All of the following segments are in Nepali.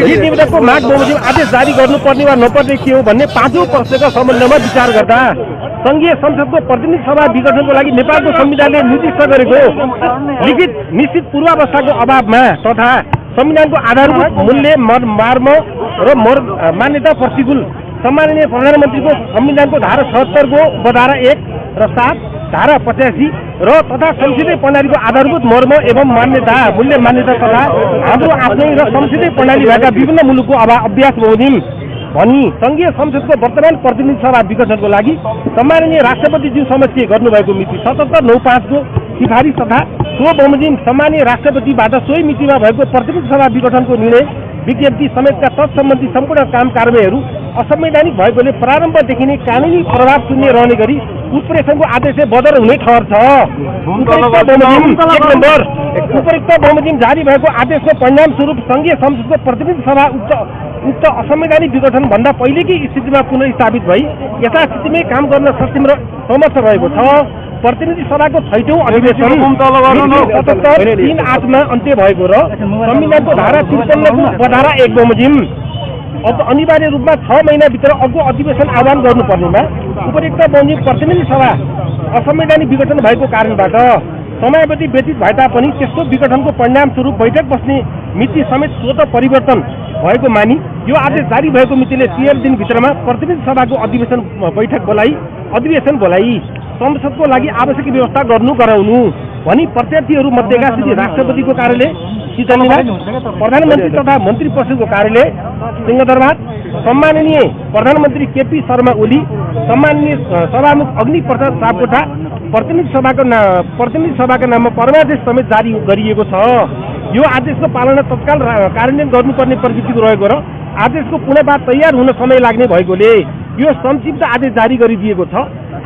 यी निवेदकको माग बमोजिम आदेश जारी गर्नुपर्ने वा नपर्ने के हो भन्ने पाँचौं पक्षका सम्बन्धमा विचार गर्दा संघीय संसदको प्रतिनिधि सभा विघटनको लागि नेपालको संविधानले निर्दिष्ट गरेको लिखित निश्चित पूर्वावस्थाको अभावमा तथा संविधानको आधारभूत मूल्य मर्म र मान्यता प्रतिकूल सम्माननीय प्रधानमन्त्रीको संविधानको धारा ७७ को उपधारा १ र ७ धारा ८५ र तथा संसदीय प्रणालीको आधारभूत मर्म एवं मान्यता मूल्य मान्यता तथा हाम्रो आफ्नै र संसदीय प्रणाली भएका विभिन्न मुलुकको अभ्यास बमोजिम भनी संघीय संसदको वर्तमान प्रतिनिधि सभा विघटनको लागि सम्माननीय राष्ट्रपतिज्यू समक्ष गर्नुभएको मिति ७७/९५ को सिफारिस तथा सो बमोजिम सम्माननीय राष्ट्रपतिबाट सोही मितिमा भएको प्रतिनिधि सभा विघटनको निर्णय विज्ञप्ति समेतका तत्सम्बन्धी सम्पूर्ण काम कार्यवाहीहरू असंवैधानिक भएकोले प्रारम्भदेखि नै कानुनी प्रभाव शून्य रहने गरी उत्प्रेषणको आदेश बदर हुने ठहर छ। उपयुक्त बमोजिम जारी भएको आदेशको परिणामस्वरूप संघीय संसदको प्रतिनिधि सभा उक्त असंवैधानिक विघटन भन्दा पहिलेकै स्थितिमा पुनर्स्थापित भई यथास्थितिमै काम गर्न सक्षम र समर्थ रहेको छ। प्रतिनिधि सभाको छैटौं अधिवेशन ७७/३८ मा अन्त्य भएको र संविधानको धारा ५३ को उपधारा १ बमोजिम अब अनिवार्य रूपमा ६ महिना भित्र अर्को अधिवेशन आह्वान गर्नुपर्नेमा उपयुक्त बमोजिम प्रतिनिधि सभा असंवैधानिक विघटन भएको कारणबाट समयावधि व्यतीत भए तापनि त्यस्तो विघटनको परिणामस्वरूप बैठक बस्ने मिति समेत स्वतः परिवर्तन भएको मानी यो आदेश जारी भएको मितिले 13 दिन भित्रमा प्रतिनिधि सभाको अधिवेशन बोलाई संसदको लागि आवश्यक व्यवस्था गर्नु गराउनु भनी प्रत्यार्थीहरू मध्येका श्री राष्ट्रपतिको कार्यालय चितवनमा प्रधानमन्त्री तथा मन्त्री परिषदको कार्यालय सिंहदरबार सम्माननीय प्रधानमन्त्री केपी शर्मा ओली सम्माननीय सभामुख अग्नि प्रसाद सापकोटा प्रतिनिधि सभाका नाममा परमादेश समेत जारी गरिएको छ। यो आदेशको पालना तत्काल कार्यान्वयन गर्नुपर्ने प्रवृत्तिको रहेको र आदेशको पुनः तयार हुन समय लाग्ने भएकोले यो संक्षिप्त आदेश जारी गरिदिएको छ।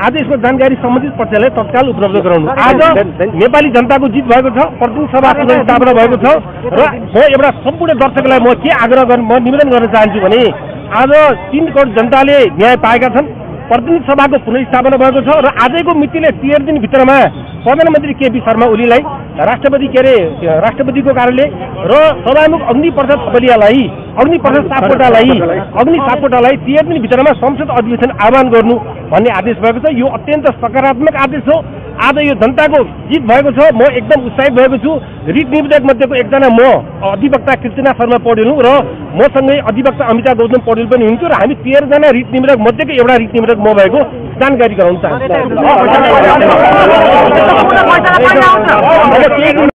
आदेशको जानकारी सम्बन्धित पक्षलाई तत्काल उपलब्ध गराउनु। आज नेपाली जनताको जित भएको छ, प्रतिनिधि सभा पुनर्स्थापना भएको छ र म एउटा सम्पूर्ण दर्शकलाई म के आग्रह गर्न म निवेदन गर्न चाहन्छु भने आज ३ करोड जनताले न्याय पाएका छन्। प्रतिनिधि सभाको पुनर्स्थापना भएको छ र आजको मितिले 13 दिन भित्रमा प्रधानमन्त्री केपी शर्मा ओलीलाई राष्ट्रपतिको कार्यालय र सभामुख अग्नि प्रसाद सापकोटालाई 13 दिन भित्रमा संसद अधिवेशन आह्वान गर्नु भन्ने आदेश भएको छ। यो अत्यन्त सकारात्मक आदेश हो। आज यो जनताको जित भएको छ। म एकदम उत्साहित भएको छु। रिट निवेदक मध्येको एकजना म अधिवक्ता कृतिना शर्मा पौडेल हुँ र मसँगै अधिवक्ता अमिताभ दर्जन पौडेल पनि हुन्थ्यो र हामी 13 जना रिट निवेदक मध्येको एउटा रिट निवेदक म भएको जानकारी गराउन चाहन्छु।